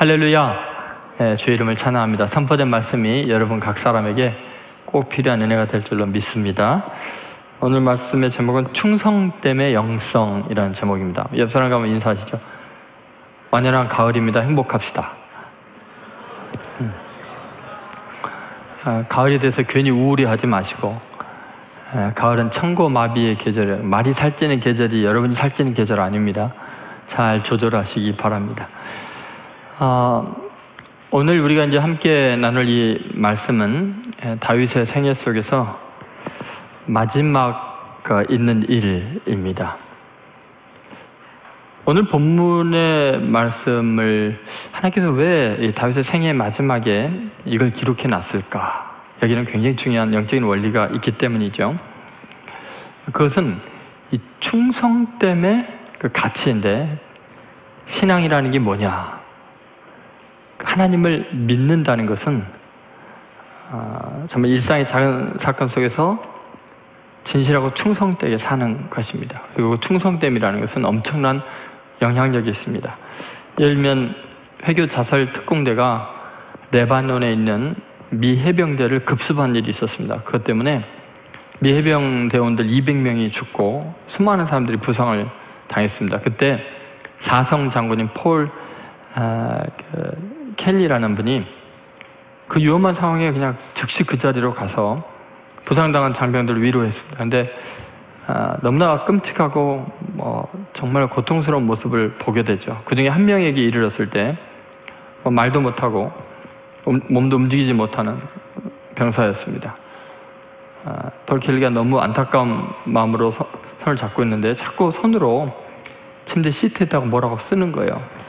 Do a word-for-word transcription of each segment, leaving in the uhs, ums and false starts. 할렐루야! 예, 주의 이름을 찬양합니다. 선포된 말씀이 여러분 각 사람에게 꼭 필요한 은혜가 될 줄로 믿습니다. 오늘 말씀의 제목은 충성됨의 영성이라는 제목입니다. 옆 사람 가면 인사하시죠. 완연한 가을입니다. 행복합시다. 음. 아, 가을에 대해서 괜히 우울해하지 마시고, 아, 가을은 천고마비의 계절이에요. 말이 살찌는 계절이 여러분이 살찌는 계절 아닙니다. 잘 조절하시기 바랍니다. 아, 오늘 우리가 이제 함께 나눌 이 말씀은 다윗의 생애 속에서 마지막 있는 일입니다. 오늘 본문의 말씀을 하나님께서 왜 다윗의 생애 마지막에 이걸 기록해 놨을까? 여기는 굉장히 중요한 영적인 원리가 있기 때문이죠. 그것은 이 충성됨의 그 가치인데, 신앙이라는 게 뭐냐? 하나님을 믿는다는 것은 아, 정말 일상의 작은 사건 속에서 진실하고 충성되게 사는 것입니다. 그리고 충성됨이라는 것은 엄청난 영향력이 있습니다. 예를 들면 회교 자설 특공대가 레바논에 있는 미 해병대를 급습한 일이 있었습니다. 그것 때문에 미 해병대원들 이백 명이 죽고 수많은 사람들이 부상을 당했습니다. 그때 사성 장군인 폴 아, 그, 켈리라는 분이 그 위험한 상황에 그냥 즉시 그 자리로 가서 부상당한 장병들을 위로했습니다. 그런데 아, 너무나 끔찍하고 뭐, 정말 고통스러운 모습을 보게 되죠. 그 중에 한 명에게 이르렀을 때 뭐, 말도 못하고 몸도 움직이지 못하는 병사였습니다. 아, 폴 켈리가 너무 안타까운 마음으로 서, 손을 잡고 있는데 자꾸 손으로 침대 시트에다가 뭐라고 쓰는 거예요.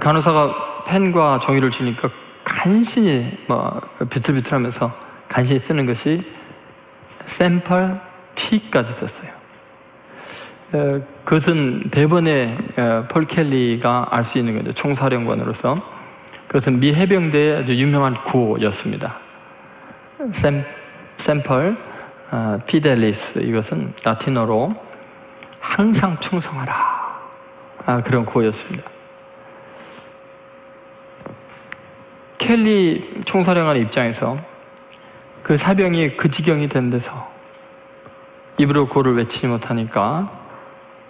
간호사가 펜과 종이를 주니까 간신히 뭐 비틀비틀하면서 간신히 쓰는 것이 샘플 T까지 썼어요. 에, 그것은 대번에 에, 폴 켈리가 알 수 있는 거죠. 총사령관으로서 그것은 미 해병대의 아주 유명한 구호였습니다. 샘, 샘플 어, 피델리스, 이것은 라틴어로 항상 충성하라, 아, 그런 구호였습니다. 켈리 총사령관의 입장에서 그 사병이 그 지경이 된 데서 입으로 고를 외치지 못하니까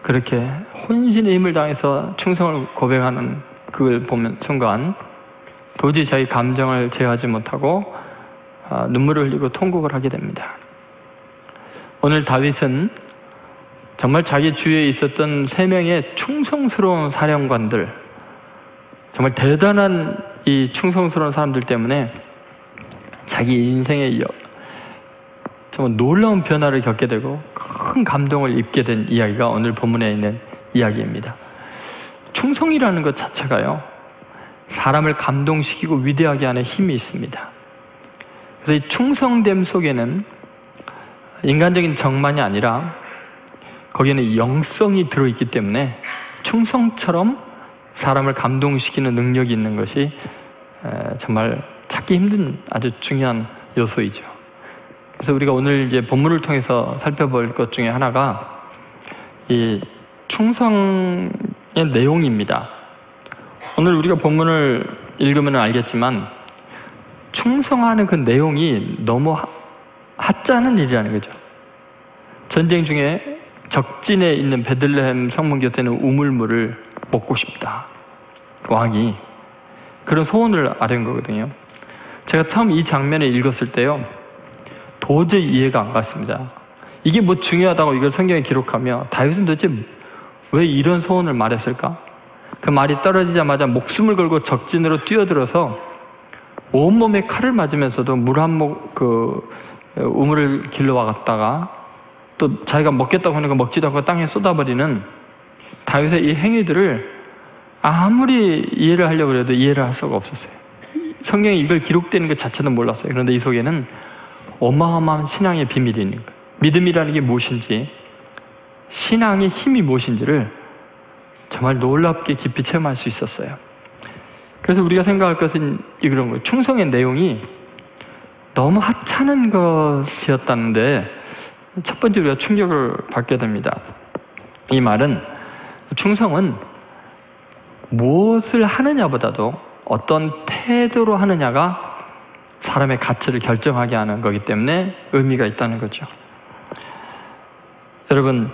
그렇게 혼신의 힘을 다해서 충성을 고백하는 그걸 보는 순간 도저히 자기 감정을 제어하지 못하고 눈물을 흘리고 통곡을 하게 됩니다. 오늘 다윗은 정말 자기 주위에 있었던 세 명의 충성스러운 사령관들, 정말 대단한 이 충성스러운 사람들 때문에 자기 인생에 정말 놀라운 변화를 겪게 되고 큰 감동을 입게 된 이야기가 오늘 본문에 있는 이야기입니다. 충성이라는 것 자체가요, 사람을 감동시키고 위대하게 하는 힘이 있습니다. 그래서 이 충성됨 속에는 인간적인 정만이 아니라 거기에는 영성이 들어있기 때문에 충성처럼 사람을 감동시키는 능력이 있는 것이 정말 찾기 힘든 아주 중요한 요소이죠. 그래서 우리가 오늘 이제 본문을 통해서 살펴볼 것 중에 하나가 이 충성의 내용입니다. 오늘 우리가 본문을 읽으면 알겠지만 충성하는 그 내용이 너무 하찮은 일이라는 거죠. 전쟁 중에 적진에 있는 베들레헴 성문 곁에는 우물물을 먹고 싶다, 왕이 그런 소원을 아뢰는 거거든요. 제가 처음 이 장면을 읽었을 때요, 도저히 이해가 안 갔습니다. 이게 뭐 중요하다고 이걸 성경에 기록하며 다윗은 도대체 왜 이런 소원을 말했을까? 그 말이 떨어지자마자 목숨을 걸고 적진으로 뛰어들어서 온몸에 칼을 맞으면서도 물 한 목, 그 우물을 길러와갔다가 또 자기가 먹겠다고 하니까 먹지도 않고 땅에 쏟아버리는 다윗의 이 행위들을 아무리 이해를 하려고 해도 이해를 할 수가 없었어요. 성경에 이걸 기록되는 것 자체도 몰랐어요. 그런데 이 속에는 어마어마한 신앙의 비밀이 있는 거예요. 믿음이라는 게 무엇인지, 신앙의 힘이 무엇인지를 정말 놀랍게 깊이 체험할 수 있었어요. 그래서 우리가 생각할 것은 이런 거예요. 충성의 내용이 너무 하찮은 것이었다는데 첫 번째 우리가 충격을 받게 됩니다. 이 말은 충성은 무엇을 하느냐보다도 어떤 태도로 하느냐가 사람의 가치를 결정하게 하는 거기 때문에 의미가 있다는 거죠. 여러분,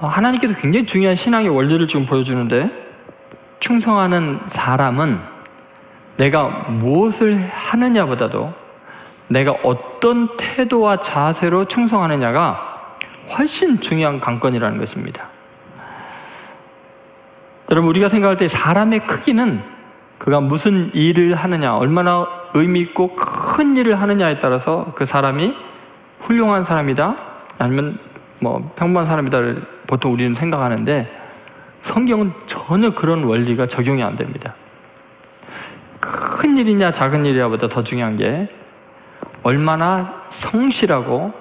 하나님께서 굉장히 중요한 신앙의 원리를 지금 보여주는데, 충성하는 사람은 내가 무엇을 하느냐보다도 내가 어떤 태도와 자세로 충성하느냐가 훨씬 중요한 관건이라는 것입니다. 여러분, 우리가 생각할 때 사람의 크기는 그가 무슨 일을 하느냐, 얼마나 의미 있고 큰 일을 하느냐에 따라서 그 사람이 훌륭한 사람이다 아니면 뭐 평범한 사람이다를 보통 우리는 생각하는데, 성경은 전혀 그런 원리가 적용이 안 됩니다. 큰 일이냐 작은 일이냐보다 더 중요한 게 얼마나 성실하고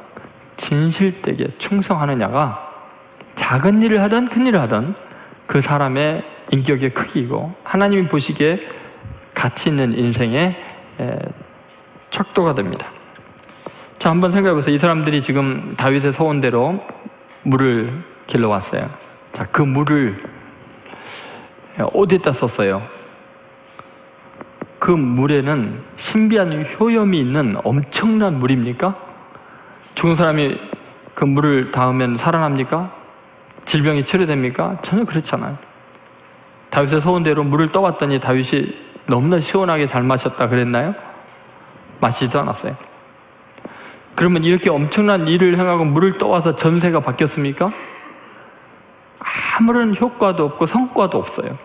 진실되게 충성하느냐가 작은 일을 하든 큰 일을 하든 그 사람의 인격의 크기이고 하나님이 보시기에 가치 있는 인생의 척도가 됩니다. 자, 한번 생각해 보세요. 이 사람들이 지금 다윗의 소원대로 물을 길러왔어요. 자, 그 물을 어디에다 썼어요? 그 물에는 신비한 효염이 있는 엄청난 물입니까? 죽은 사람이 그 물을 닿으면 살아납니까? 질병이 치료됩니까? 전혀 그렇잖아요. 다윗의 소원대로 물을 떠봤더니 다윗이 너무나 시원하게 잘 마셨다 그랬나요? 마시지도 않았어요. 그러면 이렇게 엄청난 일을 행하고 물을 떠와서 전세가 바뀌었습니까? 아무런 효과도 없고 성과도 없어요.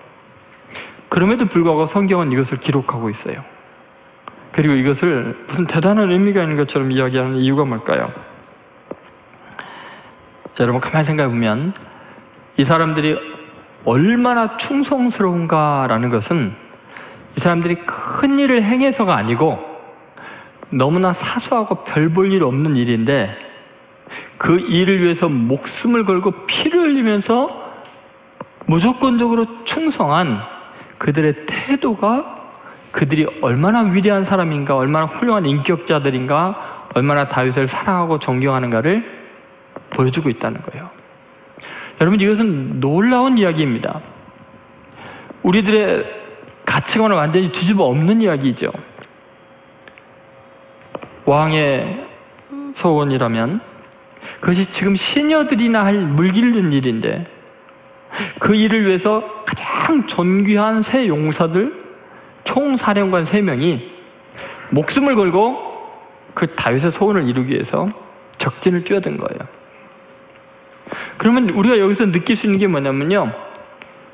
그럼에도 불구하고 성경은 이것을 기록하고 있어요. 그리고 이것을 무슨 대단한 의미가 있는 것처럼 이야기하는 이유가 뭘까요? 여러분, 가만히 생각해 보면 이 사람들이 얼마나 충성스러운가라는 것은 이 사람들이 큰 일을 행해서가 아니고 너무나 사소하고 별 볼 일 없는 일인데 그 일을 위해서 목숨을 걸고 피를 흘리면서 무조건적으로 충성한 그들의 태도가 그들이 얼마나 위대한 사람인가, 얼마나 훌륭한 인격자들인가, 얼마나 다윗을 사랑하고 존경하는가를 보여주고 있다는 거예요. 여러분, 이것은 놀라운 이야기입니다. 우리들의 가치관을 완전히 뒤집어 엎는 이야기죠. 왕의 소원이라면 그것이 지금 시녀들이나 할 물길는 일인데 그 일을 위해서 가장 존귀한 세 용사들 총사령관 세 명이 목숨을 걸고 그 다윗의 소원을 이루기 위해서 적진을 뛰어든 거예요. 그러면 우리가 여기서 느낄 수 있는 게 뭐냐면요,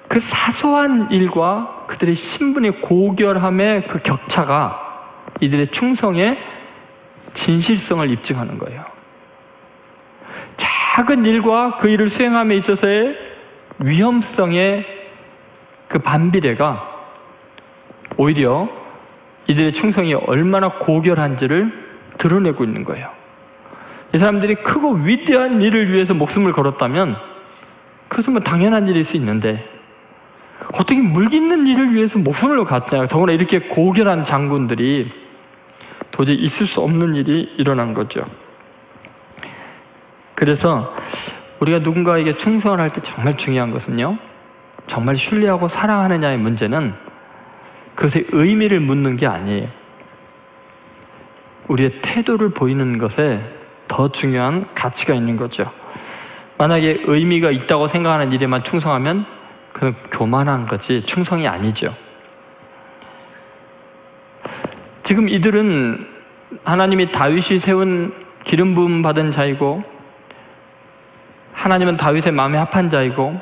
그 사소한 일과 그들의 신분의 고결함의 그 격차가 이들의 충성의 진실성을 입증하는 거예요. 작은 일과 그 일을 수행함에 있어서의 위험성의 그 반비례가 오히려 이들의 충성이 얼마나 고결한지를 드러내고 있는 거예요. 이 사람들이 크고 위대한 일을 위해서 목숨을 걸었다면 그것은 뭐 당연한 일일 수 있는데 어떻게 물깃는 일을 위해서 목숨을 갖자, 더구나 이렇게 고결한 장군들이 도저히 있을 수 없는 일이 일어난 거죠. 그래서 우리가 누군가에게 충성을 할 때 정말 중요한 것은요, 정말 신뢰하고 사랑하느냐의 문제는 그것의 의미를 묻는 게 아니에요. 우리의 태도를 보이는 것에 더 중요한 가치가 있는 거죠. 만약에 의미가 있다고 생각하는 일에만 충성하면 그건 교만한 거지 충성이 아니죠. 지금 이들은 하나님이 다윗이 세운 기름 부음 받은 자이고 하나님은 다윗의 마음에 합한 자이고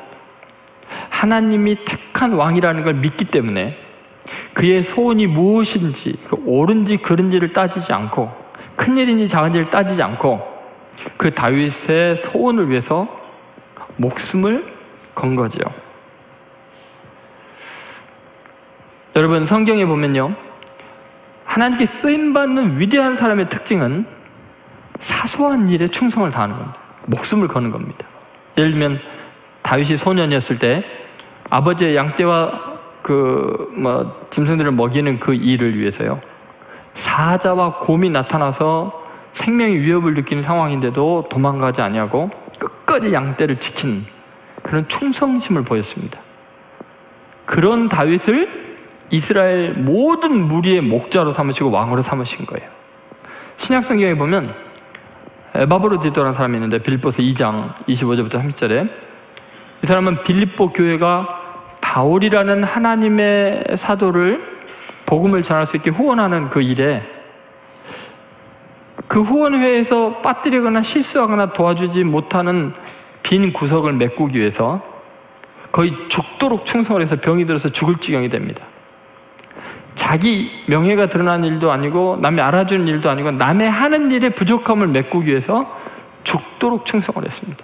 하나님이 택한 왕이라는 걸 믿기 때문에 그의 소원이 무엇인지, 그 옳은지 그른지를 따지지 않고 큰일인지 작은지를 따지지 않고 그 다윗의 소원을 위해서 목숨을 건 거죠. 여러분, 성경에 보면요, 하나님께 쓰임받는 위대한 사람의 특징은 사소한 일에 충성을 다하는 겁니다. 목숨을 거는 겁니다. 예를 들면 다윗이 소년이었을 때 아버지의 양떼와 그 뭐 짐승들을 먹이는 그 일을 위해서요, 사자와 곰이 나타나서 생명의 위협을 느끼는 상황인데도 도망가지 아니하고 끝까지 양떼를 지킨 그런 충성심을 보였습니다. 그런 다윗을 이스라엘 모든 무리의 목자로 삼으시고 왕으로 삼으신 거예요. 신약성경에 보면 에바브로디도라는 사람이 있는데 빌립보서 이 장 이십오 절부터 삼십 절에 이 사람은 빌립보 교회가 바울이라는 하나님의 사도를 복음을 전할 수 있게 후원하는 그 일에 그 후원회에서 빠뜨리거나 실수하거나 도와주지 못하는 빈 구석을 메꾸기 위해서 거의 죽도록 충성을 해서 병이 들어서 죽을 지경이 됩니다. 자기 명예가 드러난 일도 아니고 남이 알아주는 일도 아니고 남의 하는 일의 부족함을 메꾸기 위해서 죽도록 충성을 했습니다.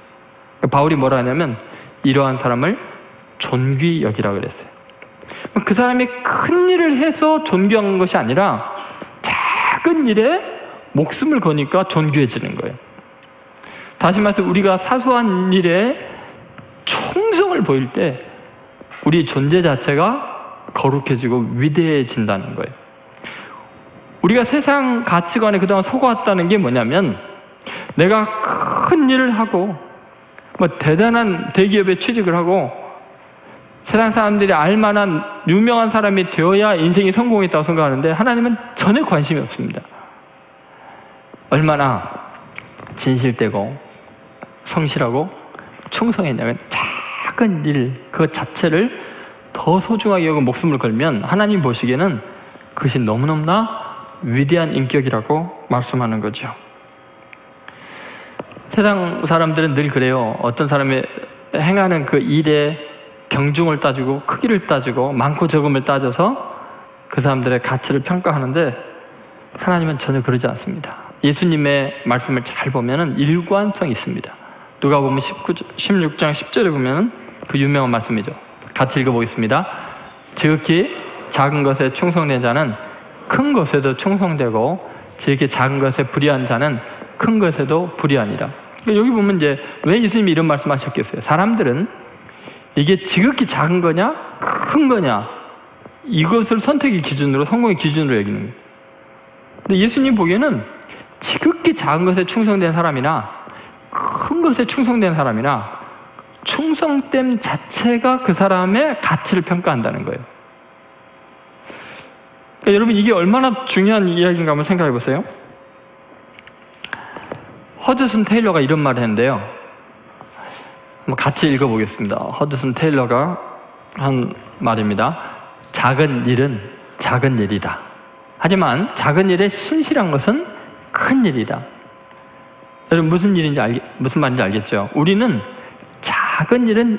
바울이 뭐라 하냐면 이러한 사람을 존귀 여기라 그랬어요. 그 사람이 큰 일을 해서 존귀한 것이 아니라 작은 일에 목숨을 거니까 존귀해지는 거예요. 다시 말해서 우리가 사소한 일에 충성을 보일 때 우리 존재 자체가 거룩해지고 위대해진다는 거예요. 우리가 세상 가치관에 그동안 속아왔다는 게 뭐냐면 내가 큰 일을 하고 뭐 대단한 대기업에 취직을 하고 세상 사람들이 알만한 유명한 사람이 되어야 인생이 성공했다고 생각하는데 하나님은 전혀 관심이 없습니다. 얼마나 진실되고 성실하고 충성했냐면 작은 일 그 자체를 더 소중하게 여기고 목숨을 걸면 하나님 보시기에는 그것이 너무너무나 위대한 인격이라고 말씀하는 거죠. 세상 사람들은 늘 그래요. 어떤 사람이 행하는 그 일에 경중을 따지고 크기를 따지고 많고 적음을 따져서 그 사람들의 가치를 평가하는데 하나님은 전혀 그러지 않습니다. 예수님의 말씀을 잘 보면 일관성이 있습니다. 누가 보면 십구 장, 십육 장 십 절에 보면 그 유명한 말씀이죠. 같이 읽어보겠습니다. 지극히 작은 것에 충성된 자는 큰 것에도 충성되고 지극히 작은 것에 불의한 자는 큰 것에도 불의하니라. 여기 보면 이제 왜 예수님이 이런 말씀하셨겠어요? 사람들은 이게 지극히 작은 거냐 큰 거냐 이것을 선택의 기준으로 성공의 기준으로 여기는 거예요. 근데 예수님 보기에는 지극히 작은 것에 충성된 사람이나 큰 것에 충성된 사람이나 충성됨 자체가 그 사람의 가치를 평가한다는 거예요. 그러니까 여러분 이게 얼마나 중요한 이야기인가 한번 생각해 보세요. 허드슨 테일러가 이런 말을 했는데요. 한번 같이 읽어보겠습니다. 허드슨 테일러가 한 말입니다. 작은 일은 작은 일이다. 하지만 작은 일에 신실한 것은 큰 일이다. 여러분 무슨 일인지 알겠, 무슨 말인지 알겠죠? 우리는 작은 일은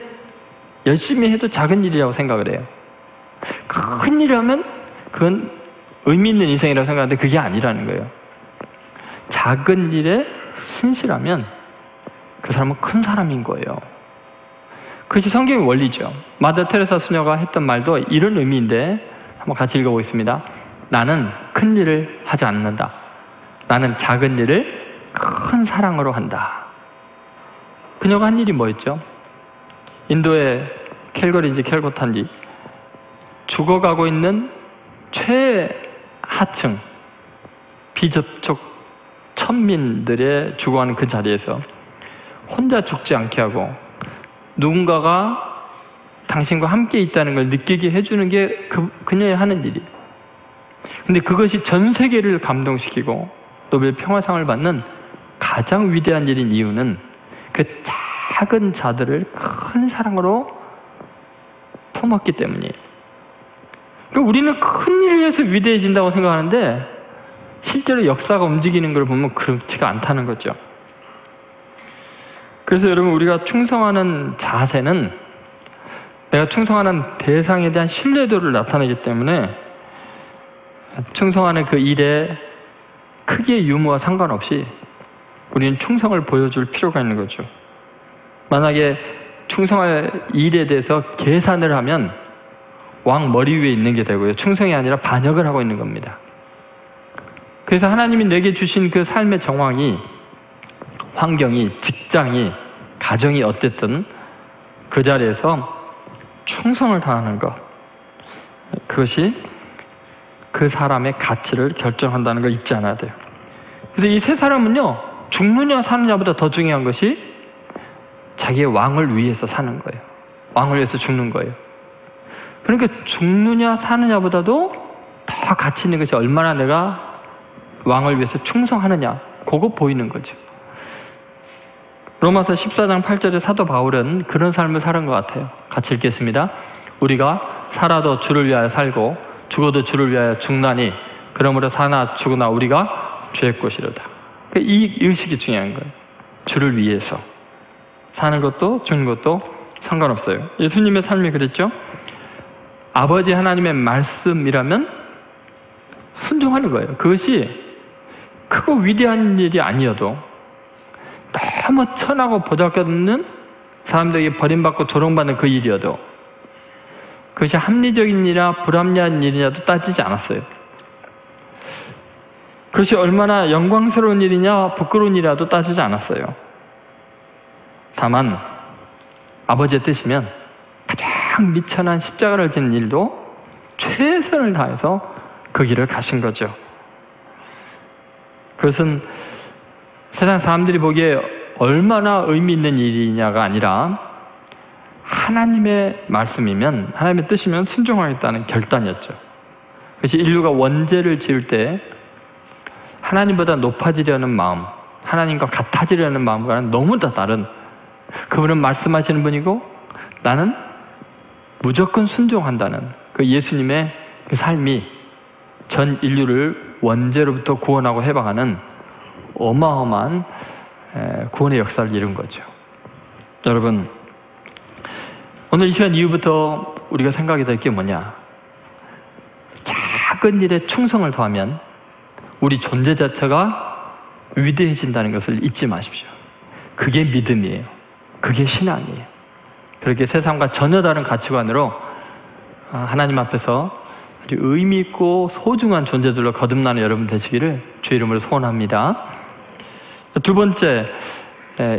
열심히 해도 작은 일이라고 생각을 해요. 큰 일이라면 그건 의미 있는 인생이라고 생각하는데 그게 아니라는 거예요. 작은 일에 신실하면 그 사람은 큰 사람인 거예요. 그것이 성경의 원리죠. 마더 테레사 수녀가 했던 말도 이런 의미인데 한번 같이 읽어보겠습니다. 나는 큰 일을 하지 않는다. 나는 작은 일을 큰 사랑으로 한다. 그녀가 한 일이 뭐였죠? 인도의 캘거리인지 캘거타인지 죽어가고 있는 최하층 비접촉 천민들의 죽어가는 그 자리에서 혼자 죽지 않게 하고 누군가가 당신과 함께 있다는 걸 느끼게 해주는 게 그, 그녀의 하는 일이에요. 근데 그것이 전 세계를 감동시키고 노벨 평화상을 받는 가장 위대한 일인 이유는 그 작은 자들을 큰 사랑으로 품었기 때문이에요. 그러니까 우리는 큰 일을 해서 위대해진다고 생각하는데 실제로 역사가 움직이는 걸 보면 그렇지가 않다는 거죠. 그래서 여러분 우리가 충성하는 자세는 내가 충성하는 대상에 대한 신뢰도를 나타내기 때문에 충성하는 그 일에 크기의 유무와 상관없이 우리는 충성을 보여줄 필요가 있는 거죠. 만약에 충성할 일에 대해서 계산을 하면 왕 머리 위에 있는 게 되고요. 충성이 아니라 반역을 하고 있는 겁니다. 그래서 하나님이 내게 주신 그 삶의 정황이 환경이, 직장이, 가정이 어땠든 그 자리에서 충성을 다하는 것 그것이 그 사람의 가치를 결정한다는 걸 잊지 않아야 돼요. 그래서 이 세 사람은요 죽느냐 사느냐보다 더 중요한 것이 자기의 왕을 위해서 사는 거예요. 왕을 위해서 죽는 거예요. 그러니까 죽느냐 사느냐보다도 더 가치 있는 것이 얼마나 내가 왕을 위해서 충성하느냐, 그거 보이는 거죠. 로마서 십사 장 팔 절에 사도 바울은 그런 삶을 사는 것 같아요. 같이 읽겠습니다. 우리가 살아도 주를 위하여 살고 죽어도 주를 위하여 죽나니 그러므로 사나 죽으나 우리가 주의 것이로다. 그러니까 이 의식이 중요한 거예요. 주를 위해서 사는 것도 죽는 것도 상관없어요. 예수님의 삶이 그랬죠. 아버지 하나님의 말씀이라면 순종하는 거예요. 그것이 크고 위대한 일이 아니어도 너무 천하고 보잘것없는 사람들에게 버림받고 조롱받는 그 일이어도 그것이 합리적인 일이나 불합리한 일이냐도 따지지 않았어요. 그것이 얼마나 영광스러운 일이냐 부끄러운 일이라도 따지지 않았어요. 다만 아버지의 뜻이면 가장 미천한 십자가를 지는 일도 최선을 다해서 그 길을 가신 거죠. 그것은 세상 사람들이 보기에 얼마나 의미 있는 일이냐가 아니라 하나님의 말씀이면, 하나님의 뜻이면 순종하겠다는 결단이었죠. 그것이 인류가 원죄를 지을 때 하나님보다 높아지려는 마음, 하나님과 같아지려는 마음과는 너무 다 다른, 그분은 말씀하시는 분이고 나는 무조건 순종한다는 그 예수님의 그 삶이 전 인류를 원죄로부터 구원하고 해방하는 어마어마한 구원의 역사를 이룬 거죠. 여러분, 오늘 이 시간 이후부터 우리가 생각이 될 게 뭐냐? 작은 일에 충성을 더하면 우리 존재 자체가 위대해진다는 것을 잊지 마십시오. 그게 믿음이에요. 그게 신앙이에요. 그렇게 세상과 전혀 다른 가치관으로 하나님 앞에서 아주 의미 있고 소중한 존재들로 거듭나는 여러분 되시기를 주의 이름으로 소원합니다. 두 번째,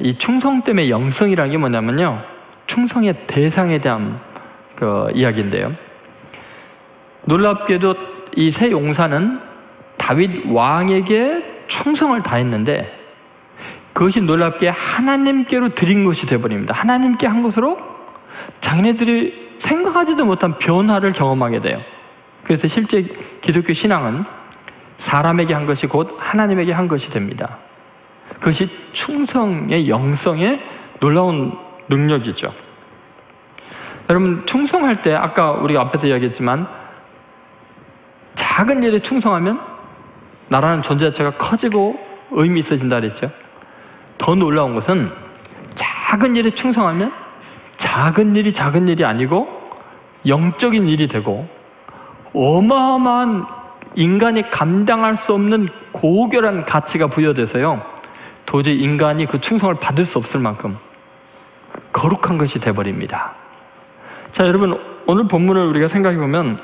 이 충성 때문에 영성이라는 게 뭐냐면요, 충성의 대상에 대한 그 이야기인데요, 놀랍게도 이 세 용사는 다윗 왕에게 충성을 다했는데 그것이 놀랍게 하나님께로 드린 것이 되어버립니다. 하나님께 한 것으로 자기네들이 생각하지도 못한 변화를 경험하게 돼요. 그래서 실제 기독교 신앙은 사람에게 한 것이 곧 하나님에게 한 것이 됩니다. 그것이 충성의 영성의 놀라운 능력이죠. 여러분, 충성할 때 아까 우리가 앞에서 이야기했지만 작은 일에 충성하면 나라는 존재 자체가 커지고 의미 있어진다 그랬죠. 더 놀라운 것은 작은 일에 충성하면 작은 일이 작은 일이 아니고 영적인 일이 되고 어마어마한 인간이 감당할 수 없는 고결한 가치가 부여돼서요, 도저히 인간이 그 충성을 받을 수 없을 만큼 거룩한 것이 돼버립니다. 자, 여러분, 오늘 본문을 우리가 생각해 보면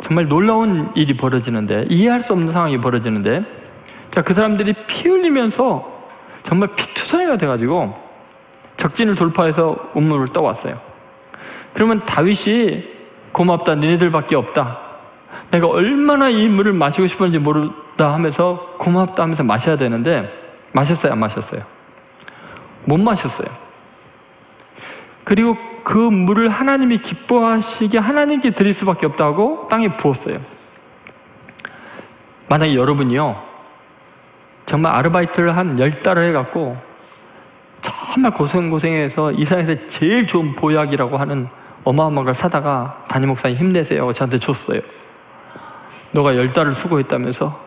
정말 놀라운 일이 벌어지는데, 이해할 수 없는 상황이 벌어지는데, 자, 그 사람들이 피 흘리면서 정말 피투성이가 돼가지고 적진을 돌파해서 운문을 떠왔어요. 그러면 다윗이 고맙다, 너희들밖에 없다, 내가 얼마나 이 물을 마시고 싶었는지 모르다 하면서 고맙다 하면서 마셔야 되는데 마셨어요? 안 마셨어요? 못 마셨어요. 그리고 그 물을 하나님이 기뻐하시게 하나님께 드릴 수밖에 없다고 땅에 부었어요. 만약에 여러분이요, 정말 아르바이트를 한 열 달을 해갖고 정말 고생고생해서 이 세상에서 제일 좋은 보약이라고 하는 어마어마한 걸 사다가 담임 목사님 힘내세요 하고 저한테 줬어요. 너가 열 달을 수고했다면서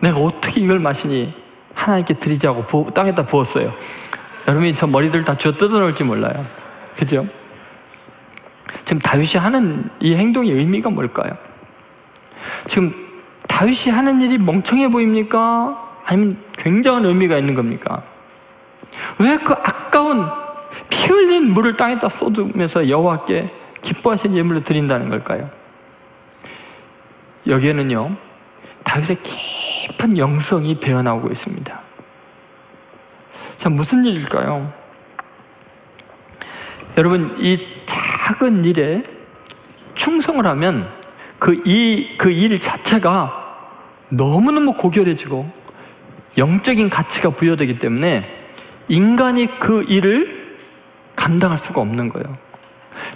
내가 어떻게 이걸 마시니 하나님께 드리자고 부, 땅에다 부었어요. 여러분이 저 머리들 다 쥐어 뜯어놓을지 몰라요. 그죠? 지금 다윗이 하는 이 행동의 의미가 뭘까요? 지금 다윗이 하는 일이 멍청해 보입니까? 아니면 굉장한 의미가 있는 겁니까? 왜 그 아까운 피 흘린 물을 땅에다 쏟으면서 여호와께 기뻐하신 예물로 드린다는 걸까요? 여기에는요, 다윗의 깊은 영성이 배어나오고 있습니다. 자, 무슨 일일까요? 여러분, 이 작은 일에 충성을 하면 그 이, 그 일 자체가 너무너무 고결해지고 영적인 가치가 부여되기 때문에 인간이 그 일을 감당할 수가 없는 거예요.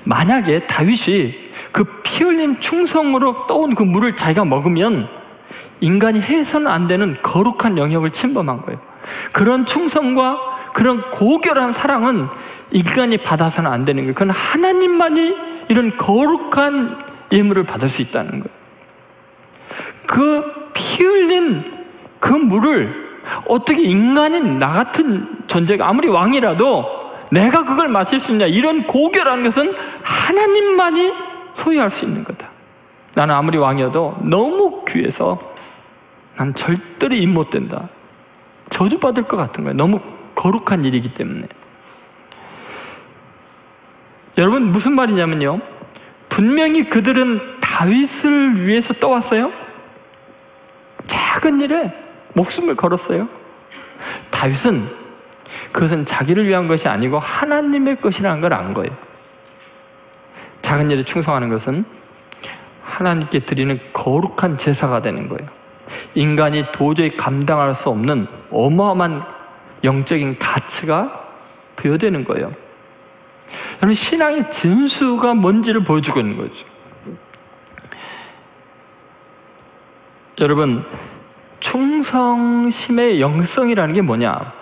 만약에 다윗이 그 피 흘린 충성으로 떠온 그 물을 자기가 먹으면 인간이 해서는 안 되는 거룩한 영역을 침범한 거예요. 그런 충성과 그런 고결한 사랑은 인간이 받아서는 안 되는 거예요. 그건 하나님만이 이런 거룩한 예물을 받을 수 있다는 거예요. 그 피 흘린 그 물을 어떻게 인간인 나 같은 존재가 아무리 왕이라도 내가 그걸 마실 수 있냐, 이런 고결한 것은 하나님만이 소유할 수 있는 거다. 나는 아무리 왕이어도 너무 귀해서 난 절대로 임 못 된다. 저주받을 것 같은 거예요. 너무 거룩한 일이기 때문에. 여러분 무슨 말이냐면요, 분명히 그들은 다윗을 위해서 떠왔어요. 작은 일에 목숨을 걸었어요. 다윗은 그것은 자기를 위한 것이 아니고 하나님의 것이라는 걸 안 거예요. 작은 일에 충성하는 것은 하나님께 드리는 거룩한 제사가 되는 거예요. 인간이 도저히 감당할 수 없는 어마어마한 영적인 가치가 부여되는 거예요. 여러분, 신앙의 진수가 뭔지를 보여주고 있는 거죠. 여러분, 충성심의 영성이라는 게 뭐냐?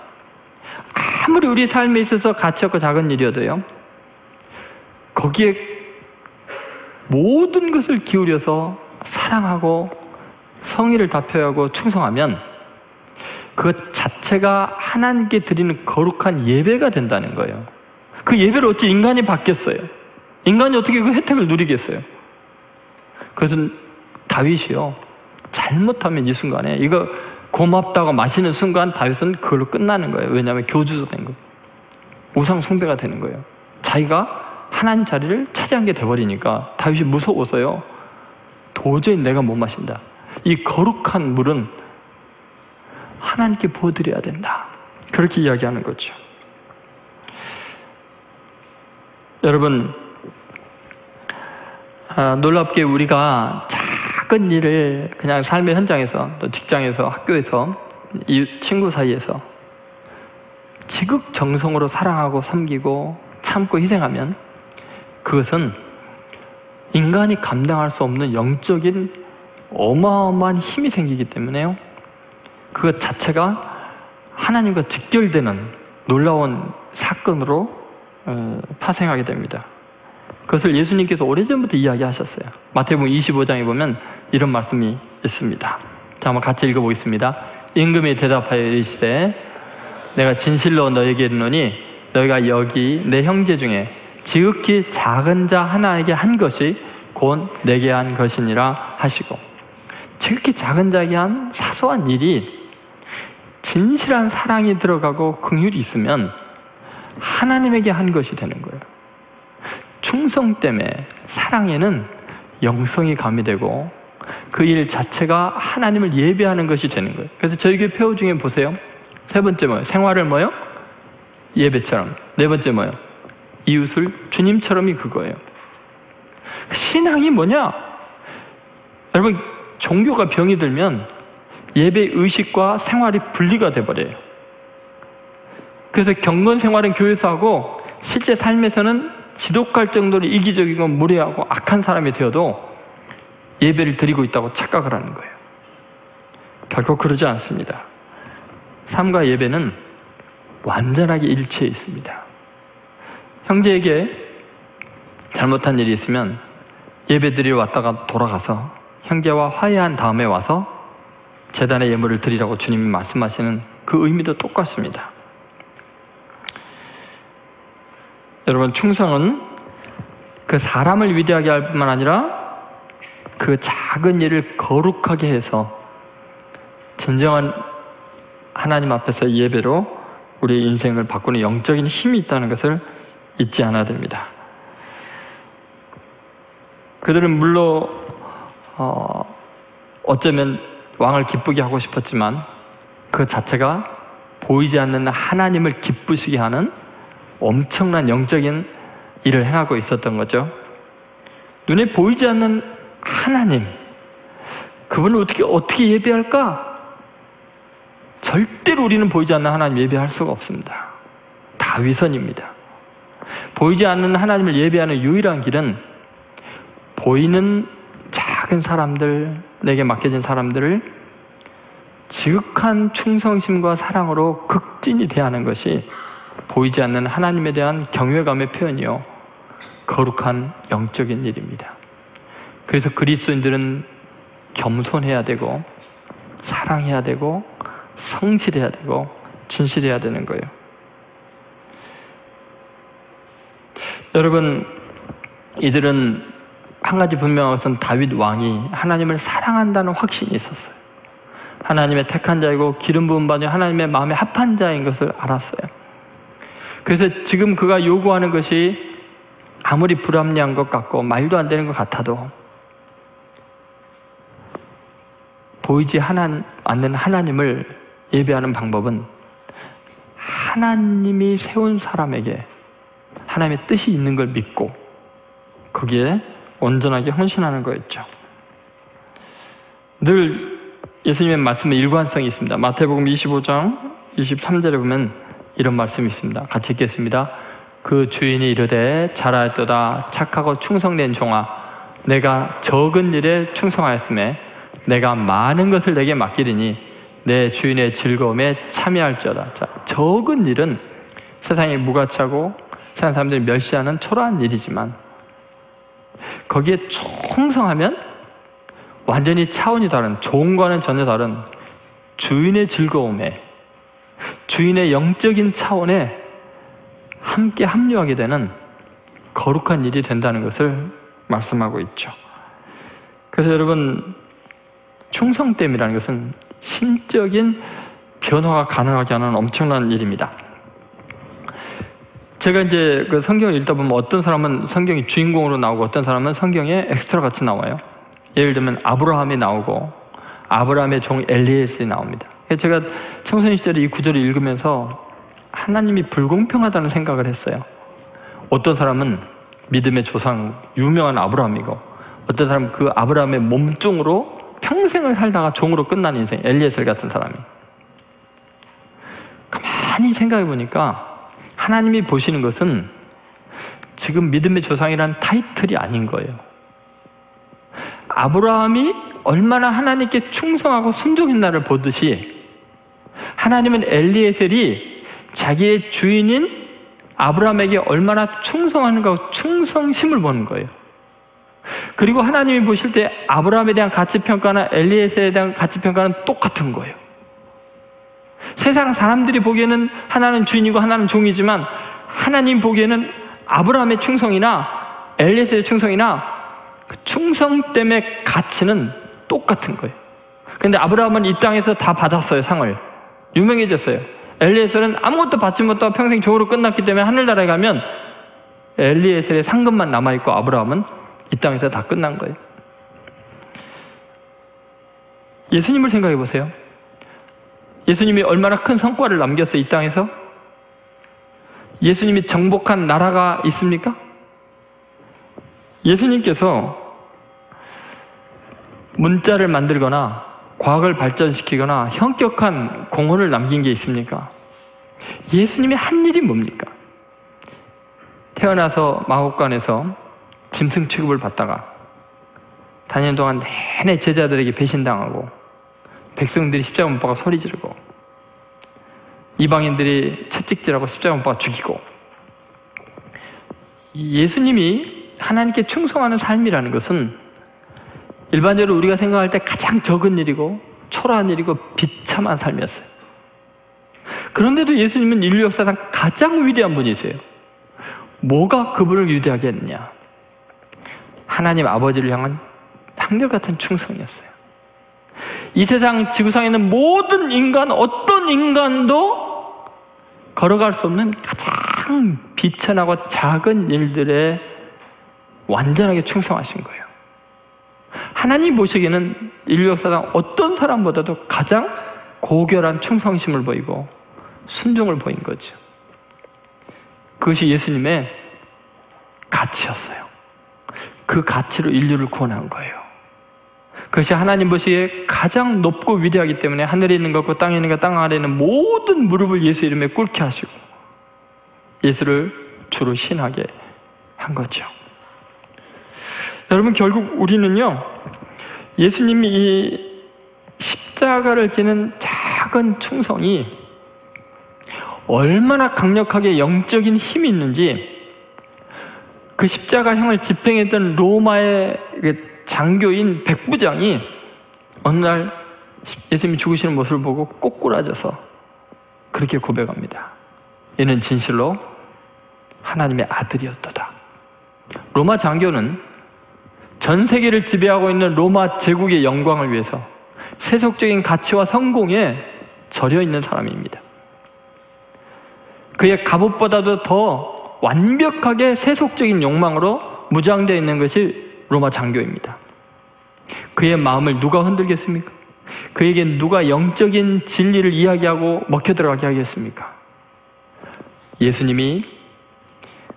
아무리 우리 삶에 있어서 가치 없고 작은 일이어도요, 거기에 모든 것을 기울여서 사랑하고 성의를 다 표하고 충성하면 그것 자체가 하나님께 드리는 거룩한 예배가 된다는 거예요. 그 예배를 어찌 인간이 받겠어요? 인간이 어떻게 그 혜택을 누리겠어요? 그래서 다윗이요, 잘못하면 이 순간에 이거 고맙다고 마시는 순간 다윗은 그걸로 끝나는 거예요. 왜냐하면 교주도 된 거예요. 우상 숭배가 되는 거예요. 자기가 하나님 자리를 차지한 게 돼버리니까 다윗이 무서워서요, 도저히 내가 못 마신다, 이 거룩한 물은 하나님께 부어드려야 된다, 그렇게 이야기하는 거죠. 여러분, 아, 놀랍게 우리가 작은 일을 그냥 삶의 현장에서, 또 직장에서, 학교에서, 이 친구 사이에서 지극정성으로 사랑하고 섬기고 참고 희생하면 그것은 인간이 감당할 수 없는 영적인 어마어마한 힘이 생기기 때문에요, 그것 자체가 하나님과 직결되는 놀라운 사건으로 파생하게 됩니다. 그것을 예수님께서 오래전부터 이야기하셨어요. 마태복음 이십오 장에 보면 이런 말씀이 있습니다. 자, 한번 같이 읽어보겠습니다. 임금이 대답하여 이르시되, 내가 진실로 너에게 이르노니 너희가 여기 내 형제 중에 지극히 작은 자 하나에게 한 것이 곧 내게 한 것이니라 하시고. 지극히 작은 자에게 한 사소한 일이 진실한 사랑이 들어가고 긍휼이 있으면 하나님에게 한 것이 되는 거예요. 충성 때문에 사랑에는 영성이 가미되고 그 일 자체가 하나님을 예배하는 것이 되는 거예요. 그래서 저희 교회 표어 중에 보세요. 세 번째 뭐예요? 생활을 뭐예요? 예배처럼. 네 번째 뭐예요? 이웃을 주님처럼이 그거예요. 신앙이 뭐냐? 여러분, 종교가 병이 들면 예배 의식과 생활이 분리가 돼버려요. 그래서 경건 생활은 교회에서 하고 실제 삶에서는 지독할 정도로 이기적이고 무례하고 악한 사람이 되어도 예배를 드리고 있다고 착각을 하는 거예요. 결코 그러지 않습니다. 삶과 예배는 완전하게 일치해 있습니다. 형제에게 잘못한 일이 있으면 예배 드리러 왔다가 돌아가서 형제와 화해한 다음에 와서 제단의 예물을 드리라고 주님이 말씀하시는 그 의미도 똑같습니다. 여러분, 충성은 그 사람을 위대하게 할 뿐만 아니라 그 작은 일을 거룩하게 해서 진정한 하나님 앞에서 예배로 우리의 인생을 바꾸는 영적인 힘이 있다는 것을 잊지 않아야 됩니다. 그들은 물론 어, 어쩌면 왕을 기쁘게 하고 싶었지만 그 자체가 보이지 않는 하나님을 기쁘시게 하는 엄청난 영적인 일을 행하고 있었던 거죠. 눈에 보이지 않는 하나님, 그분을 어떻게 어떻게 예배할까? 절대로 우리는 보이지 않는 하나님 예배할 수가 없습니다. 다 위선입니다. 보이지 않는 하나님을 예배하는 유일한 길은 보이는 작은 사람들, 내게 맡겨진 사람들을 지극한 충성심과 사랑으로 극진히 대하는 것이 보이지 않는 하나님에 대한 경외감의 표현이요, 거룩한 영적인 일입니다. 그래서 그리스도인들은 겸손해야 되고, 사랑해야 되고, 성실해야 되고, 진실해야 되는 거예요. 여러분, 이들은 한 가지 분명한 것은 다윗 왕이 하나님을 사랑한다는 확신이 있었어요. 하나님의 택한 자이고 기름 부은 자요 하나님의 마음에 합한 자인 것을 알았어요. 그래서 지금 그가 요구하는 것이 아무리 불합리한 것 같고 말도 안 되는 것 같아도 보이지 않는 하나님을 예배하는 방법은 하나님이 세운 사람에게 하나님의 뜻이 있는 걸 믿고 거기에 온전하게 헌신하는 거였죠. 늘 예수님의 말씀에 일관성이 있습니다. 마태복음 이십오 장 이십삼 절에 보면 이런 말씀이 있습니다. 같이 읽겠습니다. 그 주인이 이르되 잘하였도다 착하고 충성된 종아 내가 적은 일에 충성하였음에 내가 많은 것을 내게 맡기리니 내 주인의 즐거움에 참여할지어다. 자, 적은 일은 세상이 무가치하고 세상 사람들이 멸시하는 초라한 일이지만 거기에 충성하면 완전히 차원이 다른, 종과는 전혀 다른 주인의 즐거움에, 주인의 영적인 차원에 함께 합류하게 되는 거룩한 일이 된다는 것을 말씀하고 있죠. 그래서 여러분, 충성됨이라는 것은 신적인 변화가 가능하게 하는 엄청난 일입니다. 제가 이제 그 성경을 읽다 보면 어떤 사람은 성경이 주인공으로 나오고 어떤 사람은 성경에 엑스트라 같이 나와요. 예를 들면 아브라함이 나오고 아브라함의 종 엘리에셀이 나옵니다. 제가 청소년 시절에 이 구절을 읽으면서 하나님이 불공평하다는 생각을 했어요. 어떤 사람은 믿음의 조상 유명한 아브라함이고 어떤 사람은 그 아브라함의 몸종으로 평생을 살다가 종으로 끝난 인생, 엘리에셀 같은 사람이. 가만히 생각해 보니까 하나님이 보시는 것은 지금 믿음의 조상이라는 타이틀이 아닌 거예요. 아브라함이 얼마나 하나님께 충성하고 순종했나를 보듯이 하나님은 엘리에셀이 자기의 주인인 아브라함에게 얼마나 충성하는가, 충성심을 보는 거예요. 그리고 하나님이 보실 때 아브라함에 대한 가치평가나 엘리에셀에 대한 가치평가는 똑같은 거예요. 세상 사람들이 보기에는 하나는 주인이고 하나는 종이지만 하나님 보기에는 아브라함의 충성이나 엘리에셀의 충성이나 그 충성 때문에 가치는 똑같은 거예요. 그런데 아브라함은 이 땅에서 다 받았어요. 상을 유명해졌어요. 엘리에셀은 아무것도 받지 못하고 평생 종으로 끝났기 때문에 하늘나라에 가면 엘리에셀의 상금만 남아있고 아브라함은 이 땅에서 다 끝난 거예요. 예수님을 생각해 보세요. 예수님이 얼마나 큰 성과를 남겼어요. 이 땅에서 예수님이 정복한 나라가 있습니까? 예수님께서 문자를 만들거나 과학을 발전시키거나 현격한 공헌을 남긴 게 있습니까? 예수님이 한 일이 뭡니까? 태어나서 마곡간에서 짐승 취급을 받다가 다니는 동안 내내 제자들에게 배신당하고 백성들이 십자가 못 박아 소리 지르고 이방인들이 채찍질하고 십자가 못 박아 죽이고, 예수님이 하나님께 충성하는 삶이라는 것은 일반적으로 우리가 생각할 때 가장 적은 일이고 초라한 일이고 비참한 삶이었어요. 그런데도 예수님은 인류 역사상 가장 위대한 분이세요. 뭐가 그분을 위대하게 했느냐? 하나님 아버지를 향한 한결같은 충성이었어요. 이 세상 지구상에 있는 모든 인간, 어떤 인간도 걸어갈 수 없는 가장 비천하고 작은 일들에 완전하게 충성하신 거예요. 하나님 보시기에는 인류 역사상 어떤 사람보다도 가장 고결한 충성심을 보이고 순종을 보인 거죠. 그것이 예수님의 가치였어요. 그 가치로 인류를 구원한 거예요. 그것이 하나님 보시기에 가장 높고 위대하기 때문에 하늘에 있는 것과 땅에 있는 것과 땅 아래에 있는 모든 무릎을 예수 이름에 꿇게 하시고 예수를 주로 신하게 한 거죠. 여러분, 결국 우리는요, 예수님이 이 십자가를 지는 작은 충성이 얼마나 강력하게 영적인 힘이 있는지, 그 십자가형을 집행했던 로마의 장교인 백부장이 어느 날 예수님이 죽으시는 모습을 보고 꼬꾸라져서 그렇게 고백합니다. 얘는 진실로 하나님의 아들이었도다. 로마 장교는 전 세계를 지배하고 있는 로마 제국의 영광을 위해서 세속적인 가치와 성공에 절여 있는 사람입니다. 그의 갑옷보다도 더 완벽하게 세속적인 욕망으로 무장되어 있는 것이 로마 장교입니다. 그의 마음을 누가 흔들겠습니까? 그에게 누가 영적인 진리를 이야기하고 먹혀들어가게 하겠습니까? 예수님이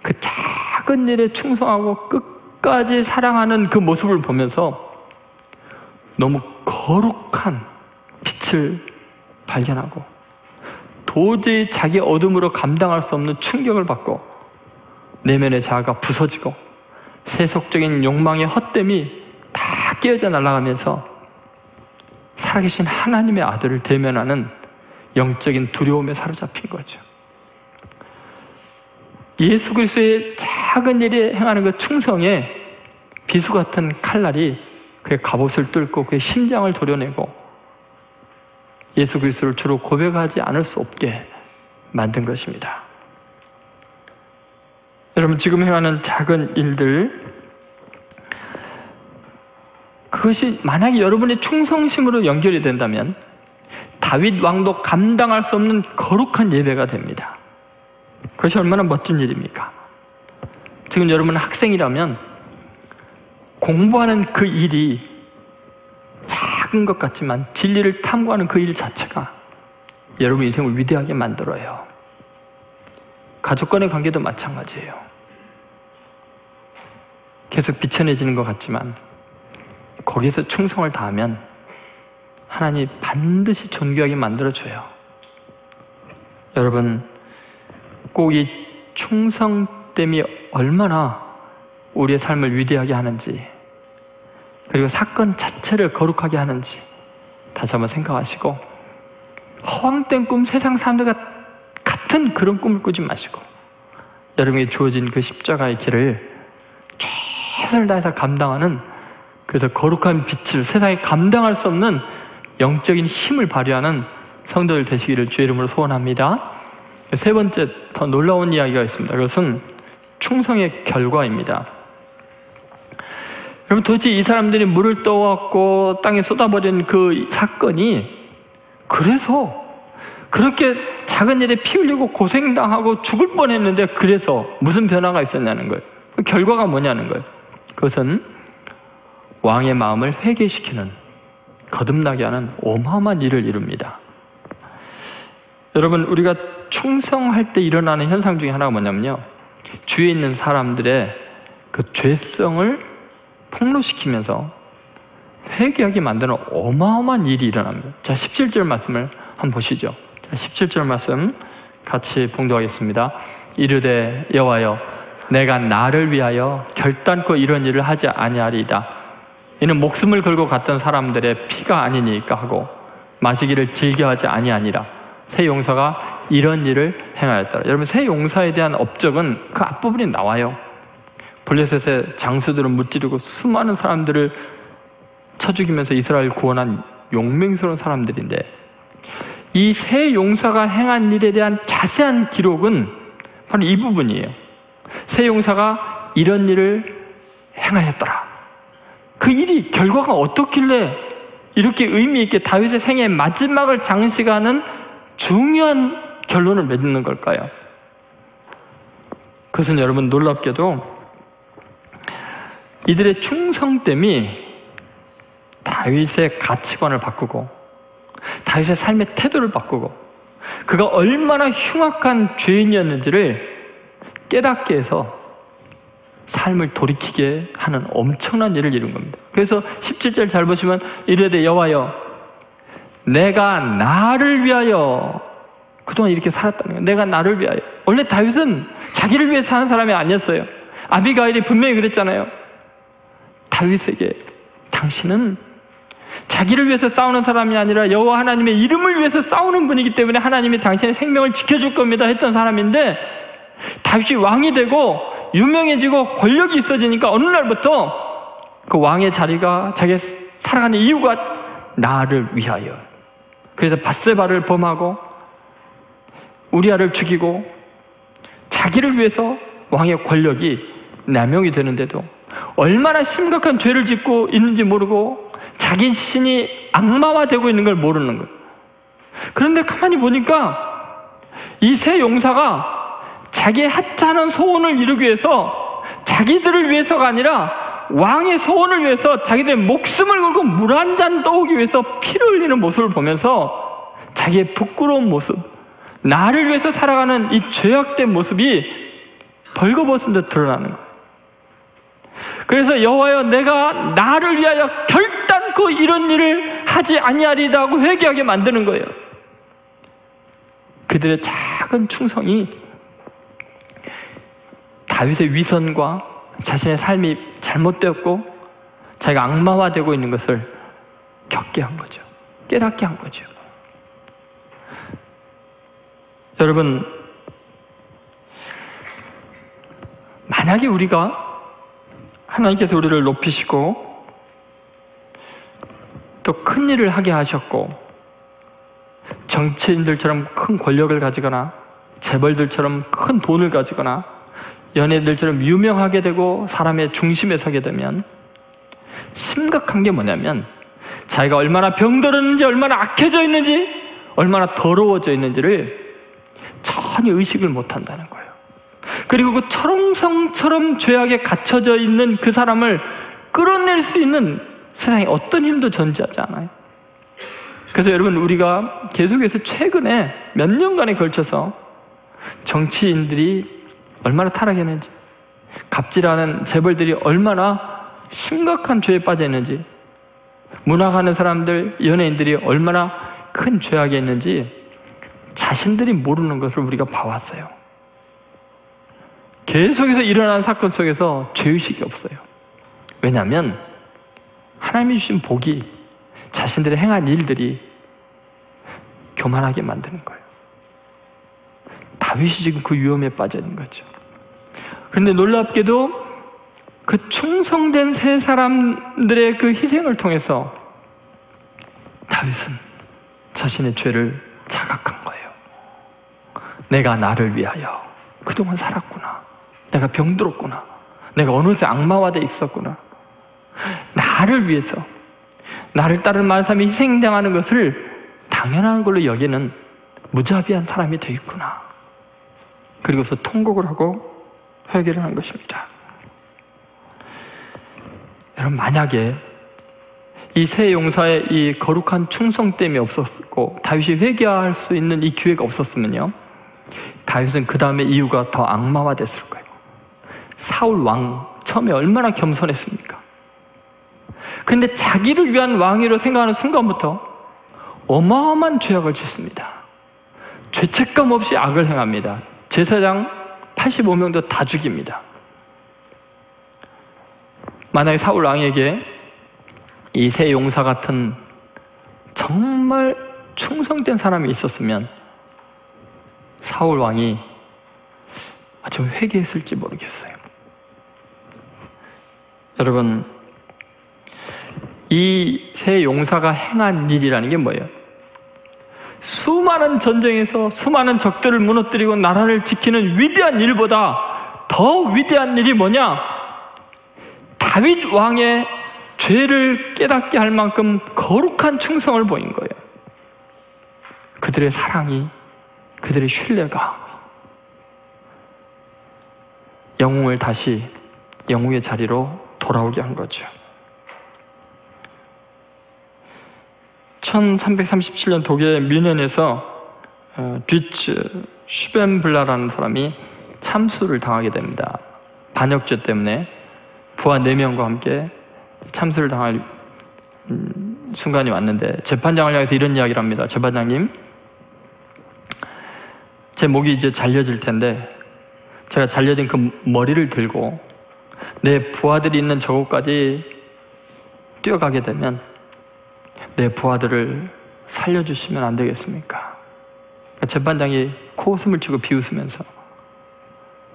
그 작은 일에 충성하고 끝까지 사랑하는 그 모습을 보면서 너무 거룩한 빛을 발견하고 도저히 자기 어둠으로 감당할 수 없는 충격을 받고 내면의 자아가 부서지고 세속적인 욕망의 헛됨이 다 깨어져 날아가면서 살아계신 하나님의 아들을 대면하는 영적인 두려움에 사로잡힌 거죠. 예수 그리스도의 작은 일에 행하는 그 충성에 비수 같은 칼날이 그의 갑옷을 뚫고 그의 심장을 도려내고 예수 그리스도를 주로 고백하지 않을 수 없게 만든 것입니다. 여러분, 지금 행하는 작은 일들, 그것이 만약에 여러분의 충성심으로 연결이 된다면 다윗 왕도 감당할 수 없는 거룩한 예배가 됩니다. 그것이 얼마나 멋진 일입니까? 지금 여러분은 학생이라면 공부하는 그 일이 작은 것 같지만 진리를 탐구하는 그 일 자체가 여러분 인생을 위대하게 만들어요. 가족 간의 관계도 마찬가지예요. 계속 비천해지는 것 같지만 거기에서 충성을 다하면 하나님이 반드시 존귀하게 만들어줘요. 여러분, 꼭 이 충성됨이 얼마나 우리의 삶을 위대하게 하는지, 그리고 사건 자체를 거룩하게 하는지 다시 한번 생각하시고, 허황된 꿈, 세상 사람들과 같은 그런 꿈을 꾸지 마시고 여러분에게 주어진 그 십자가의 길을 최선을 다해서 감당하는, 그래서 거룩한 빛을, 세상에 감당할 수 없는 영적인 힘을 발휘하는 성도들 되시기를 주의 이름으로 소원합니다. 세 번째, 더 놀라운 이야기가 있습니다. 그것은 충성의 결과입니다. 여러분, 도대체 이 사람들이 물을 떠왔고 땅에 쏟아버린 그 사건이 그래서 그렇게 작은 일에 피 흘리고 고생당하고 죽을 뻔했는데 그래서 무슨 변화가 있었냐는 거예요. 그 결과가 뭐냐는 거예요. 그것은 왕의 마음을 회개시키는, 거듭나게 하는 어마어마한 일을 이룹니다. 여러분, 우리가 충성할 때 일어나는 현상 중에 하나가 뭐냐면요, 주위에 있는 사람들의 그 죄성을 폭로시키면서 회개하게 만드는 어마어마한 일이 일어납니다. 자, 십칠 절 말씀을 한번 보시죠. 자, 십칠 절 말씀 같이 봉독하겠습니다. 이르되 여호와여, 내가 나를 위하여 결단코 이런 일을 하지 아니하리이다. 이는 목숨을 걸고 갔던 사람들의 피가 아니니까 하고 마시기를 즐겨하지 아니하니라. 새 용사가 이런 일을 행하였더라. 여러분, 새 용사에 대한 업적은 그 앞부분에 나와요. 블레셋의 장수들을 무찌르고 수많은 사람들을 쳐 죽이면서 이스라엘 구원한 용맹스러운 사람들인데, 이 새 용사가 행한 일에 대한 자세한 기록은 바로 이 부분이에요. 새 용사가 이런 일을 행하였더라. 그 일이 결과가 어떻길래 이렇게 의미 있게 다윗의 생애 마지막을 장식하는 중요한 결론을 맺는 걸까요? 그것은 여러분, 놀랍게도 이들의 충성됨이 다윗의 가치관을 바꾸고 다윗의 삶의 태도를 바꾸고 그가 얼마나 흉악한 죄인이었는지를 깨닫게 해서 삶을 돌이키게 하는 엄청난 일을 이룬 겁니다. 그래서 십칠 절 잘 보시면 이르되 여호와여, 내가 나를 위하여 그동안 이렇게 살았다는 거예요. 내가 나를 위하여. 원래 다윗은 자기를 위해 사는 사람이 아니었어요. 아비가일이 분명히 그랬잖아요. 다윗에게 당신은 자기를 위해서 싸우는 사람이 아니라 여호와 하나님의 이름을 위해서 싸우는 분이기 때문에 하나님이 당신의 생명을 지켜줄 겁니다 했던 사람인데, 다윗이 왕이 되고 유명해지고 권력이 있어지니까 어느 날부터 그 왕의 자리가 자기가 살아가는 이유가 나를 위하여. 그래서 밧세바를 범하고 우리아를 죽이고 자기를 위해서 왕의 권력이 남용이 되는데도 얼마나 심각한 죄를 짓고 있는지 모르고 자기 자신이 악마화되고 있는 걸 모르는 거예요. 그런데 가만히 보니까 이 세 용사가 자기의 하찮은 소원을 이루기 위해서, 자기들을 위해서가 아니라 왕의 소원을 위해서 자기들의 목숨을 걸고 물 한 잔 떠오기 위해서 피를 흘리는 모습을 보면서 자기의 부끄러운 모습, 나를 위해서 살아가는 이 죄악된 모습이 벌거벗은 듯 드러나는 거예요. 그래서 여호와여 내가 나를 위하여 결단코 이런 일을 하지 아니하리다 하고 회개하게 만드는 거예요. 그들의 작은 충성이 다윗의 위선과 자신의 삶이 잘못되었고 자기가 악마화되고 있는 것을 겪게 한 거죠. 깨닫게 한 거죠. 여러분, 만약에 우리가 하나님께서 우리를 높이시고 또 큰 일을 하게 하셨고 정치인들처럼 큰 권력을 가지거나 재벌들처럼 큰 돈을 가지거나 연예인들처럼 유명하게 되고 사람의 중심에 서게 되면 심각한 게 뭐냐면 자기가 얼마나 병들었는지, 얼마나 악해져 있는지, 얼마나 더러워져 있는지를 전혀 의식을 못한다는 거예요. 그리고 그 철옹성처럼 죄악에 갇혀져 있는 그 사람을 끌어낼 수 있는 세상에 어떤 힘도 존재하지 않아요. 그래서 여러분, 우리가 계속해서 최근에 몇 년간에 걸쳐서 정치인들이 얼마나 타락했는지, 갑질하는 재벌들이 얼마나 심각한 죄에 빠져 있는지, 문학하는 사람들, 연예인들이 얼마나 큰 죄악에 있는지 자신들이 모르는 것을 우리가 봐왔어요. 계속해서 일어나는 사건 속에서 죄의식이 없어요. 왜냐하면 하나님이 주신 복이 자신들의 행한 일들이 교만하게 만드는 거예요. 다윗이 지금 그 위험에 빠져 있는 거죠. 그런데 놀랍게도 그 충성된 세 사람들의 그 희생을 통해서 다윗은 자신의 죄를 자각한 거예요. 내가 나를 위하여 그동안 살았구나. 내가 병들었구나. 내가 어느새 악마화되어 있었구나. 나를 위해서 나를 따르는 많은 사람이 희생당하는 것을 당연한 걸로 여기는 무자비한 사람이 되어 있구나. 그리고서 통곡을 하고 회개를 한 것입니다. 여러분, 만약에 이 세 용사의 이 거룩한 충성 때문에 없었고 다윗이 회개할 수 있는 이 기회가 없었으면요, 다윗은 그 다음에 이유가 더 악마화 됐을 거예요. 사울 왕 처음에 얼마나 겸손했습니까? 그런데 자기를 위한 왕위로 생각하는 순간부터 어마어마한 죄악을 짓습니다. 죄책감 없이 악을 행합니다. 제사장 팔십오 명도 다 죽입니다. 만약에 사울 왕에게 이 세 용사 같은 정말 충성된 사람이 있었으면 사울 왕이 좀 회개했을지 모르겠어요. 여러분, 이 세 용사가 행한 일이라는 게 뭐예요? 수많은 전쟁에서 수많은 적들을 무너뜨리고 나라를 지키는 위대한 일보다 더 위대한 일이 뭐냐? 다윗 왕의 죄를 깨닫게 할 만큼 거룩한 충성을 보인 거예요. 그들의 사랑이, 그들의 신뢰가 영웅을 다시 영웅의 자리로 돌아오게 한 거죠. 천삼백삼십칠 년 독일 뮌헨에서 뒤츠 슈벤블라라는 사람이 참수를 당하게 됩니다. 반역죄 때문에 부하 네 명과 함께 참수를 당할 순간이 왔는데 재판장을 향해서 이런 이야기를 합니다. 재판장님, 제 목이 이제 잘려질 텐데 제가 잘려진 그 머리를 들고 내 부하들이 있는 저곳까지 뛰어가게 되면 내 부하들을 살려주시면 안 되겠습니까? 재판장이 코웃음을 치고 비웃으면서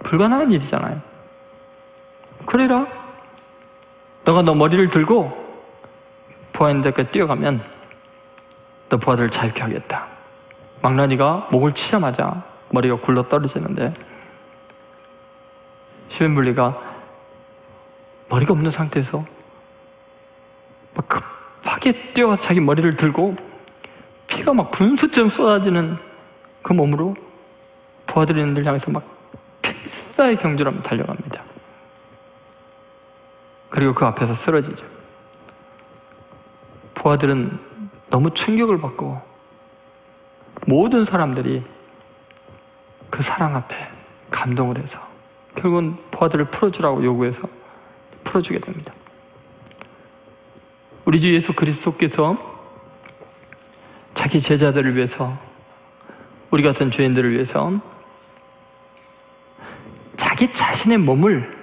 불가능한 일이잖아요. 그래라, 너가 너 머리를 들고 부하인데까지 뛰어가면 너 부하들을 자유케 하겠다. 망나니가 목을 치자마자 머리가 굴러 떨어지는데 시벤블리가 머리가 없는 상태에서 막 급하게 뛰어가서 자기 머리를 들고 피가 막 분수처럼 쏟아지는 그 몸으로 부하들을 향해서 막 필사의 경주로 달려갑니다. 그리고 그 앞에서 쓰러지죠. 부하들은 너무 충격을 받고 모든 사람들이 그 사랑 앞에 감동을 해서 결국은 부하들을 풀어주라고 요구해서 풀어주게 됩니다. 우리 주 예수 그리스도께서 자기 제자들을 위해서, 우리 같은 죄인들을 위해서 자기 자신의 몸을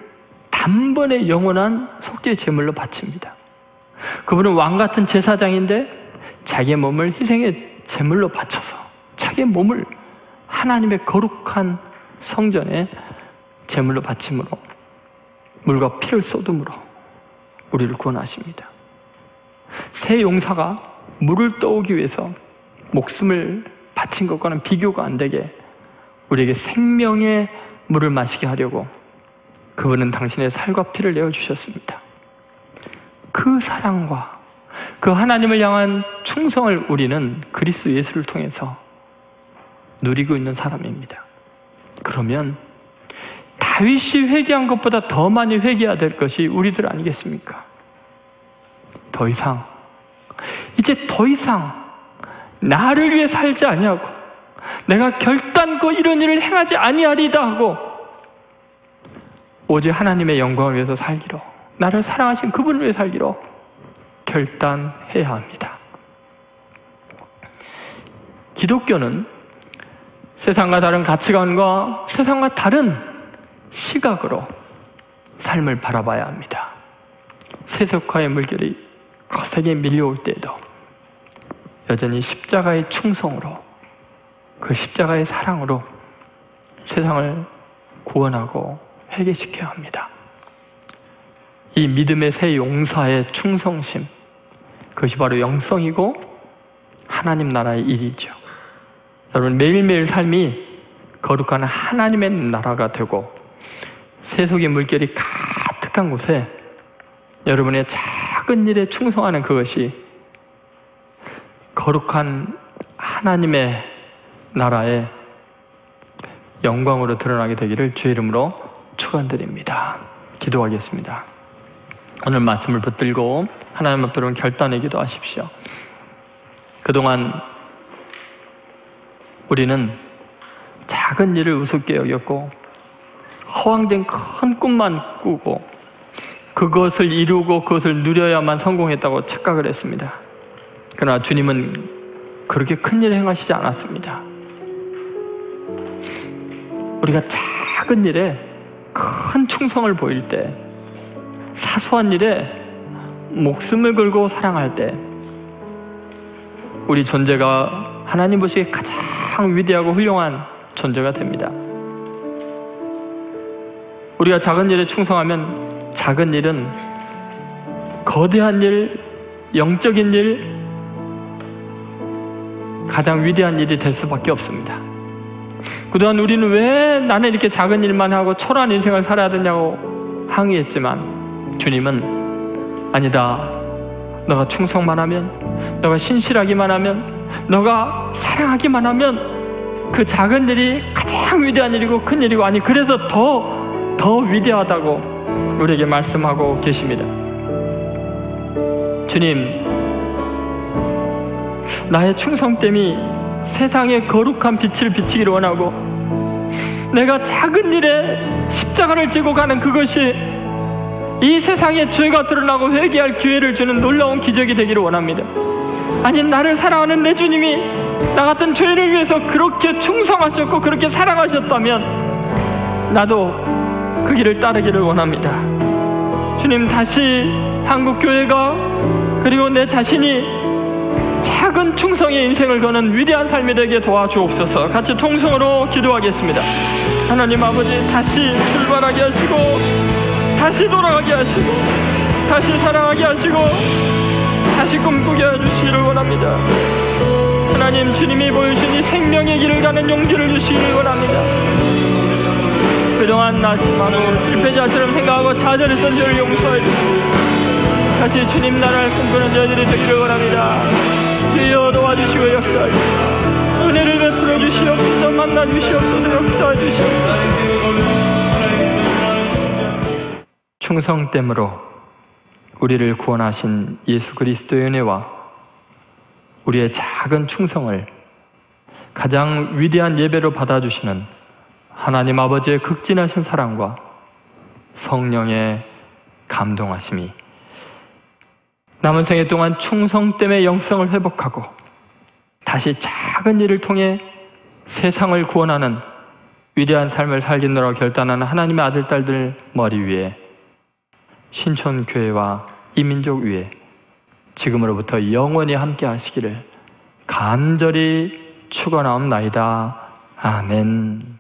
단번에 영원한 속죄의 제물로 바칩니다. 그분은 왕같은 제사장인데 자기의 몸을 희생의 제물로 바쳐서 자기의 몸을 하나님의 거룩한 성전에 제물로 바침으로 물과 피를 쏟음으로 우리를 구원하십니다. 새 용사가 물을 떠오기 위해서 목숨을 바친 것과는 비교가 안 되게 우리에게 생명의 물을 마시게 하려고 그분은 당신의 살과 피를 내어주셨습니다. 그 사랑과 그 하나님을 향한 충성을 우리는 그리스도 예수를 통해서 누리고 있는 사람입니다. 그러면 다윗이 회개한 것보다 더 많이 회개해야 될 것이 우리들 아니겠습니까? 더 이상, 이제 더 이상 나를 위해 살지 아니하고 내가 결단코 이런 일을 행하지 아니하리다 하고 오직 하나님의 영광을 위해서 살기로, 나를 사랑하신 그분을 위해 살기로 결단해야 합니다. 기독교는 세상과 다른 가치관과 세상과 다른 시각으로 삶을 바라봐야 합니다. 세속화의 물결이 거세게 밀려올 때에도 여전히 십자가의 충성으로, 그 십자가의 사랑으로 세상을 구원하고 회개시켜야 합니다. 이 믿음의 새 용사의 충성심, 그것이 바로 영성이고 하나님 나라의 일이죠. 여러분, 매일매일 삶이 거룩한 하나님의 나라가 되고 세속의 물결이 가득한 곳에 여러분의 작은 일에 충성하는 그것이 거룩한 하나님의 나라의 영광으로 드러나게 되기를 주의 이름으로 축원드립니다. 기도하겠습니다. 오늘 말씀을 붙들고 하나님 앞에 온 결단의 기도하십시오. 그동안 우리는 작은 일을 우습게 여겼고 허황된 큰 꿈만 꾸고 그것을 이루고 그것을 누려야만 성공했다고 착각을 했습니다. 그러나 주님은 그렇게 큰 일을 행하시지 않았습니다. 우리가 작은 일에 큰 충성을 보일 때, 사소한 일에 목숨을 걸고 사랑할 때 우리 존재가 하나님 보시기에 가장 위대하고 훌륭한 존재가 됩니다. 우리가 작은 일에 충성하면 작은 일은 거대한 일, 영적인 일, 가장 위대한 일이 될 수밖에 없습니다. 그동안 우리는 왜 나는 이렇게 작은 일만 하고 초라한 인생을 살아야 되냐고 항의했지만 주님은 아니다, 너가 충성만 하면, 너가 신실하기만 하면, 너가 사랑하기만 하면 그 작은 일이 가장 위대한 일이고 큰 일이고, 아니 그래서 더 더 위대하다고 우리에게 말씀하고 계십니다. 주님, 나의 충성됨이 세상에 거룩한 빛을 비치기를 원하고 내가 작은 일에 십자가를 지고 가는 그것이 이 세상에 죄가 드러나고 회개할 기회를 주는 놀라운 기적이 되기를 원합니다. 아니, 나를 사랑하는 내 주님이 나 같은 죄를 위해서 그렇게 충성하셨고 그렇게 사랑하셨다면 나도 그 길을 따르기를 원합니다. 주님, 다시 한국교회가 그리고 내 자신이 작은 충성의 인생을 거는 위대한 삶이 되게 도와주옵소서. 같이 통성으로 기도하겠습니다. 하나님 아버지, 다시 출발하게 하시고 다시 돌아가게 하시고 다시 사랑하게 하시고 다시 꿈꾸게 해주시기를 원합니다. 하나님, 주님이 보여주신 이 생명의 길을 가는 용기를 주시기를 원합니다. 그동안 나 많은 실패자처럼 생각하고 좌절했던 죄를 용서해 주시고 다시 주님 나라를 꿈꾸는 저희들이 되기를 원합니다. 주여, 도와주시고 역사해 주시옵소서. 은혜를 베풀어 주시옵소서. 만나 주시옵소서. 역사해 주시옵소서. 충성 됨으로 우리를 구원하신 예수 그리스도의 은혜와 우리의 작은 충성을 가장 위대한 예배로 받아주시는 하나님 아버지의 극진하신 사랑과 성령의 감동하심이 남은 생애 동안 충성 때문에 영성을 회복하고 다시 작은 일을 통해 세상을 구원하는 위대한 삶을 살겠노라 결단하는 하나님의 아들, 딸들 머리 위에, 신촌교회와 이 민족 위에 지금으로부터 영원히 함께 하시기를 간절히 축원하옵나이다. 아멘.